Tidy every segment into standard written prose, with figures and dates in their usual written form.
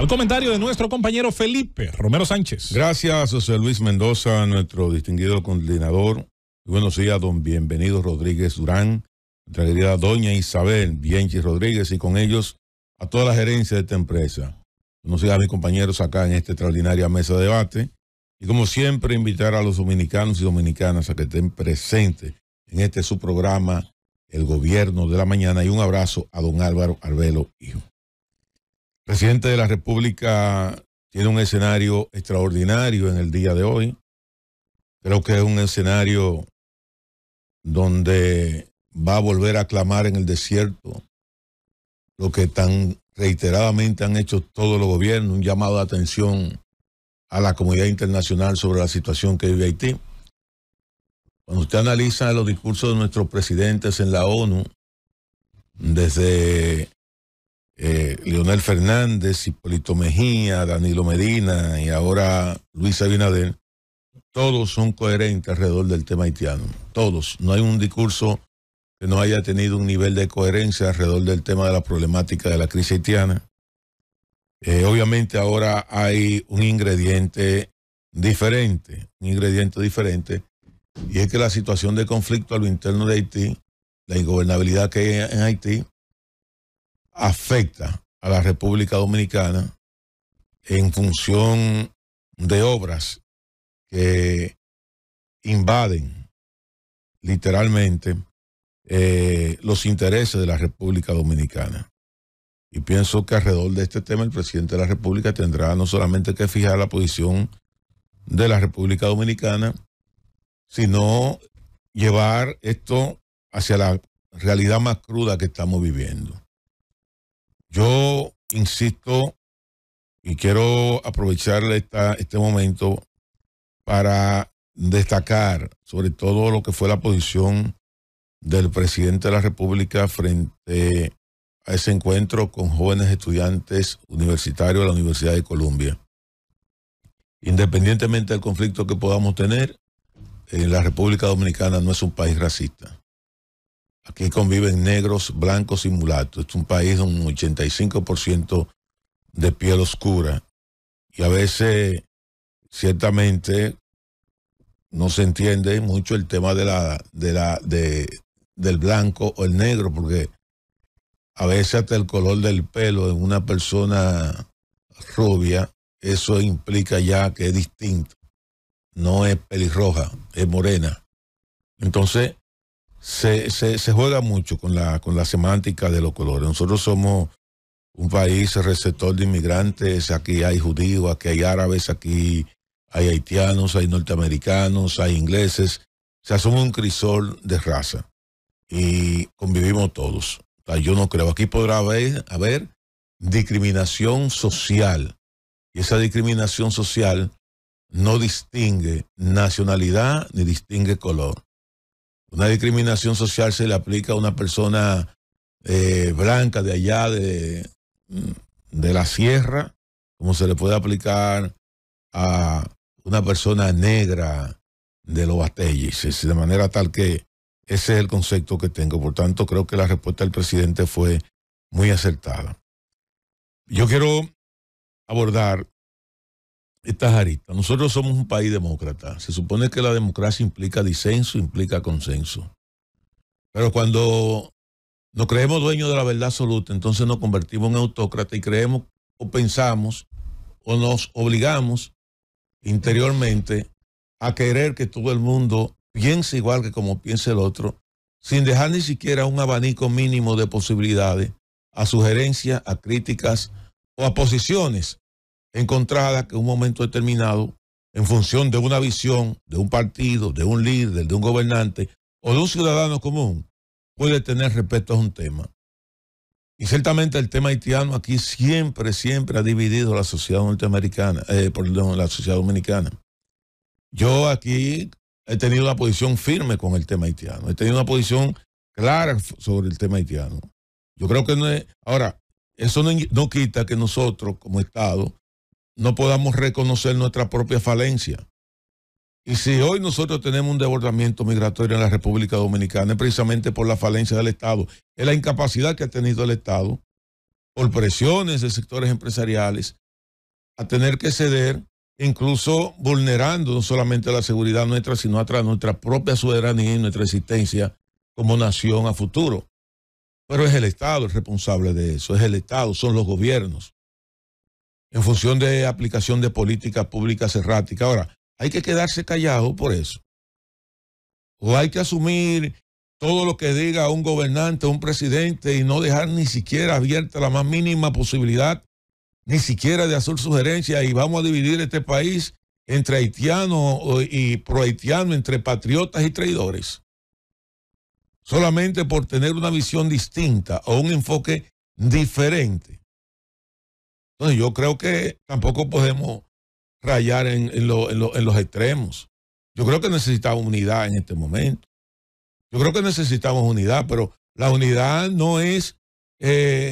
Al comentario de nuestro compañero Felipe Romero Sánchez. Gracias, José Luis Mendoza, nuestro distinguido coordinador. Y buenos días, don Bienvenido Rodríguez Durán, nuestra querida doña Isabel Bienchi Rodríguez, y con ellos a toda la gerencia de esta empresa. Buenos días a mis compañeros acá en esta extraordinaria mesa de debate. Y como siempre, invitar a los dominicanos y dominicanas a que estén presentes en este su programa, El Gobierno de la Mañana. Y un abrazo a don Álvaro Arbelo Hijo. El presidente de la República tiene un escenario extraordinario en el día de hoy. Creo que es un escenario donde va a volver a clamar en el desierto lo que tan reiteradamente han hecho todos los gobiernos, un llamado de atención a la comunidad internacional sobre la situación que vive Haití. Cuando usted analiza los discursos de nuestros presidentes en la ONU, desde Leonel Fernández, Hipólito Mejía, Danilo Medina y ahora Luis Abinader, todos son coherentes alrededor del tema haitiano. Todos. No hay un discurso que no haya tenido un nivel de coherencia alrededor del tema de la problemática de la crisis haitiana. Obviamente ahora hay un ingrediente diferente, y es que la situación de conflicto a lo interno de Haití, la ingobernabilidad que hay en Haití, afecta a la República Dominicana en función de obras que invaden literalmente los intereses de la República Dominicana. Y pienso que alrededor de este tema el presidente de la República tendrá no solamente que fijar la posición de la República Dominicana, sino llevar esto hacia la realidad más cruda que estamos viviendo. Yo insisto y quiero aprovechar este momento para destacar sobre todo lo que fue la posición del presidente de la República frente a ese encuentro con jóvenes estudiantes universitarios de la Universidad de Colombia. Independientemente del conflicto que podamos tener, la República Dominicana no es un país racista. Aquí conviven negros, blancos y mulatos. Es un país con un 85% de piel oscura. Y a veces, ciertamente, no se entiende mucho el tema del blanco o el negro, porque a veces hasta el color del pelo de una persona rubia, eso implica ya que es distinto. No es pelirroja, es morena. Entonces, se juega mucho con la semántica de los colores. Nosotros somos un país receptor de inmigrantes. Aquí hay judíos, aquí hay árabes, aquí hay haitianos, hay norteamericanos, hay ingleses. O sea, somos un crisol de raza y convivimos todos. O sea, yo no creo. Aquí podrá haber discriminación social, y esa discriminación social no distingue nacionalidad ni distingue color. Una discriminación social se le aplica a una persona blanca de allá, de la sierra, como se le puede aplicar a una persona negra de los Bastellis, de manera tal que ese es el concepto que tengo. Por tanto, creo que la respuesta del presidente fue muy acertada. Yo quiero abordar estas aristas. Nosotros somos un país demócrata. Se supone que la democracia implica disenso, implica consenso. Pero cuando nos creemos dueños de la verdad absoluta, entonces nos convertimos en autócratas y creemos o pensamos o nos obligamos interiormente a querer que todo el mundo piense igual que como piensa el otro, sin dejar ni siquiera un abanico mínimo de posibilidades a sugerencias, a críticas o a posiciones encontrada que en un momento determinado, en función de una visión, de un partido, de un líder, de un gobernante o de un ciudadano común, puede tener respecto a un tema. Y ciertamente el tema haitiano aquí siempre ha dividido la sociedad norteamericana, la sociedad dominicana. Yo aquí he tenido una posición firme con el tema haitiano, he tenido una posición clara sobre el tema haitiano. Yo creo que no es... Ahora, eso no quita que nosotros como Estado no podamos reconocer nuestra propia falencia. Y si hoy nosotros tenemos un desbordamiento migratorio en la República Dominicana, es precisamente por la falencia del Estado, es la incapacidad que ha tenido el Estado, por presiones de sectores empresariales, a tener que ceder, incluso vulnerando no solamente la seguridad nuestra, sino a nuestra propia soberanía y nuestra existencia como nación a futuro. Pero es el Estado el responsable de eso, es el Estado, son los gobiernos, en función de aplicación de políticas públicas erráticas. Ahora, hay que quedarse callado por eso. O hay que asumir todo lo que diga un gobernante, un presidente, y no dejar ni siquiera abierta la más mínima posibilidad, ni siquiera de hacer sugerencias, y vamos a dividir este país entre haitianos y prohaitianos, entre patriotas y traidores, solamente por tener una visión distinta o un enfoque diferente. Entonces yo creo que tampoco podemos rayar en los extremos. Yo creo que necesitamos unidad en este momento. Yo creo que necesitamos unidad, pero la unidad no es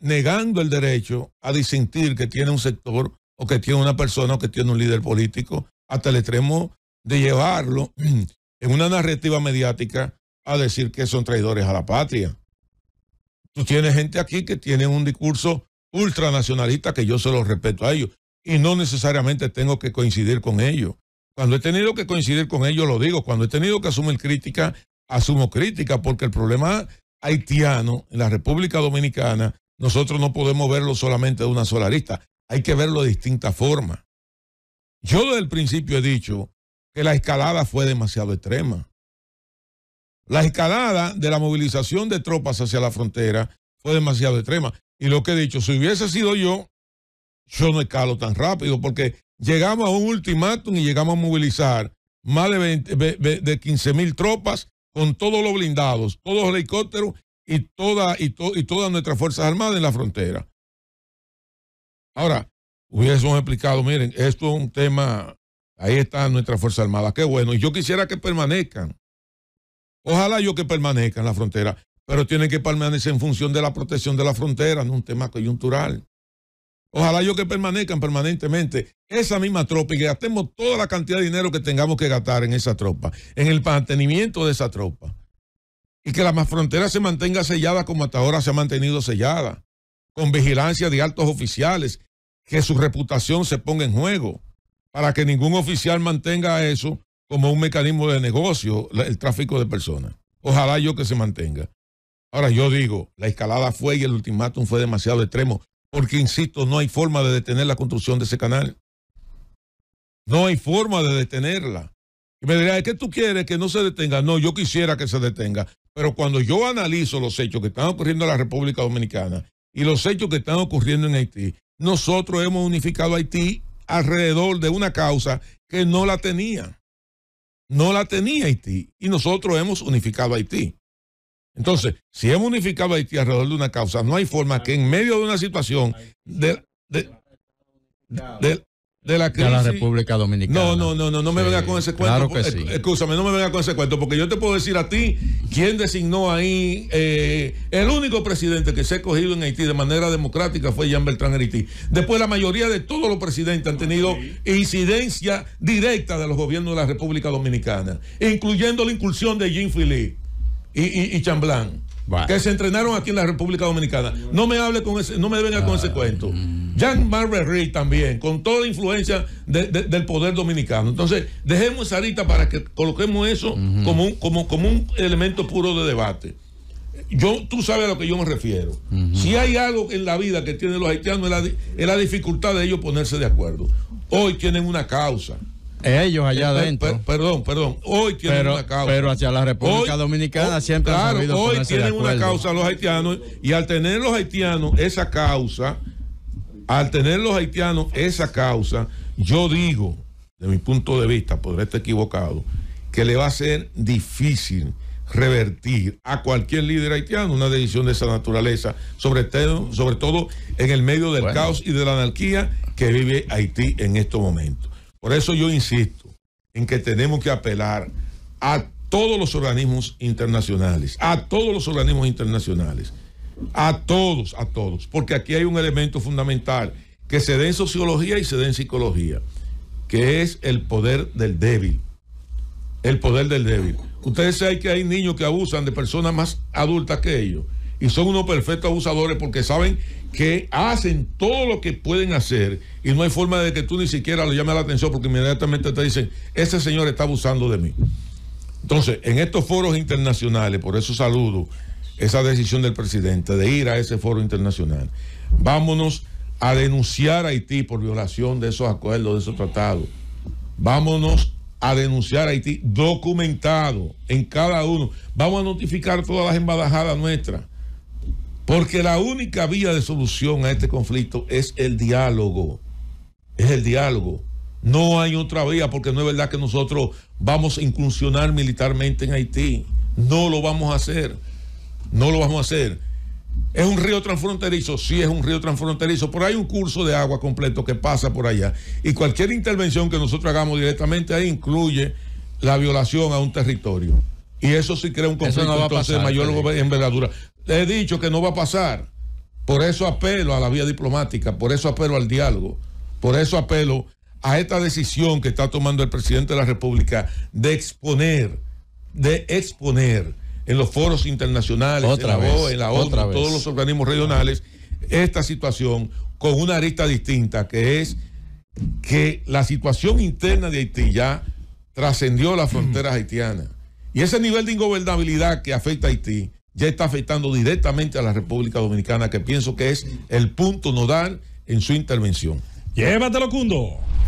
negando el derecho a disentir que tiene un sector o que tiene una persona o que tiene un líder político, hasta el extremo de llevarlo en una narrativa mediática a decir que son traidores a la patria. Tú tienes gente aquí que tiene un discurso ultranacionalista que yo se lo respeto a ellos y no necesariamente tengo que coincidir con ellos. Cuando he tenido que coincidir con ellos, lo digo. Cuando he tenido que asumir crítica, asumo crítica, porque el problema haitiano en la República Dominicana nosotros no podemos verlo solamente de una sola arista, hay que verlo de distintas formas. Yo desde el principio he dicho que la escalada fue demasiado extrema. La escalada de la movilización de tropas hacia la frontera fue demasiado extrema, y lo que he dicho, si hubiese sido yo no escalo tan rápido, porque llegamos a un ultimátum y llegamos a movilizar más de 15,000 tropas con todos los blindados, todos los helicópteros y todas nuestras Fuerzas Armadas en la frontera. Ahora, hubiésemos explicado, miren, esto es un tema, ahí están nuestras Fuerzas Armadas, qué bueno, y yo quisiera que permanezcan. Ojalá yo que permanezcan en la frontera, pero tienen que permanecer en función de la protección de la frontera, no un tema coyuntural. Ojalá yo que permanezcan permanentemente esa misma tropa y que gastemos toda la cantidad de dinero que tengamos que gastar en esa tropa, en el mantenimiento de esa tropa. Y que la frontera se mantenga sellada como hasta ahora se ha mantenido sellada, con vigilancia de altos oficiales, que su reputación se ponga en juego, para que ningún oficial mantenga eso como un mecanismo de negocio, el tráfico de personas. Ojalá yo que se mantenga. Ahora yo digo, la escalada fue y el ultimátum fue demasiado extremo, porque, insisto, no hay forma de detener la construcción de ese canal. No hay forma de detenerla. Y me dirá, ¿qué tú quieres que no se detenga? No, yo quisiera que se detenga. Pero cuando yo analizo los hechos que están ocurriendo en la República Dominicana y los hechos que están ocurriendo en Haití, nosotros hemos unificado a Haití alrededor de una causa que no la tenía. No la tenía Haití. Y nosotros hemos unificado a Haití. Entonces, si hemos unificado a Haití alrededor de una causa, no hay forma que en medio de una situación de la crisis de la República Dominicana. No me venga con ese cuento. Claro que sí. Escúchame, no me venga con ese cuento, porque yo te puedo decir a ti quién designó ahí. El único presidente que se ha escogido en Haití de manera democrática fue Jean-Bertrand Aristide. Después, la mayoría de todos los presidentes han tenido incidencia directa de los gobiernos de la República Dominicana, incluyendo la incursión de Jean-Philippe y Chamblán, wow, que se entrenaron aquí en la República Dominicana. No me hable con ese, no me venga con ese cuento. Jean Marbury también, con toda la influencia del poder dominicano. Entonces, dejemos esa arita para que coloquemos eso como un elemento puro de debate. Tú sabes a lo que yo me refiero. Si hay algo en la vida que tienen los haitianos, es la dificultad de ellos ponerse de acuerdo. Hoy tienen una causa. Ellos allá adentro. Perdón. Hoy tienen una causa. Pero hacia la República Dominicana siempre han sabido ponerse de acuerdo. Hoy tienen una causa los haitianos, y al tener los haitianos esa causa, yo digo, de mi punto de vista, podré estar equivocado, que le va a ser difícil revertir a cualquier líder haitiano una decisión de esa naturaleza, sobre todo en el medio del caos y de la anarquía que vive Haití en estos momentos. Por eso yo insisto en que tenemos que apelar a todos los organismos internacionales, a todos, porque aquí hay un elemento fundamental que se da en sociología y se da en psicología, que es el poder del débil. Ustedes saben que hay niños que abusan de personas más adultas que ellos y son unos perfectos abusadores porque saben que hacen todo lo que pueden hacer y no hay forma de que tú ni siquiera le llames la atención porque inmediatamente te dicen, ese señor está abusando de mí. Entonces, en estos foros internacionales, por eso saludo esa decisión del presidente de ir a ese foro internacional, vámonos a denunciar a Haití por violación de esos acuerdos, de esos tratados. Vámonos a denunciar a Haití documentado en cada uno. Vamos a notificar todas las embajadas nuestras. Porque la única vía de solución a este conflicto es el diálogo. Es el diálogo. No hay otra vía, porque no es verdad que nosotros vamos a incursionar militarmente en Haití. No lo vamos a hacer. No lo vamos a hacer. ¿Es un río transfronterizo? Sí, es un río transfronterizo, pero hay un curso de agua completo que pasa por allá. Y cualquier intervención que nosotros hagamos directamente ahí incluye la violación a un territorio. Y eso sí crea un conflicto no entonces pasar, de mayor envergadura. Le he dicho que no va a pasar. Por eso apelo a la vía diplomática, por eso apelo al diálogo, por eso apelo a esta decisión que está tomando el presidente de la República de exponer en los foros internacionales, en la ONU, todos los organismos regionales, esta situación con una arista distinta, que es que la situación interna de Haití ya trascendió las fronteras haitianas. Y ese nivel de ingobernabilidad que afecta a Haití ya está afectando directamente a la República Dominicana, que pienso que es el punto nodal en su intervención. Llévatelo, Cundo.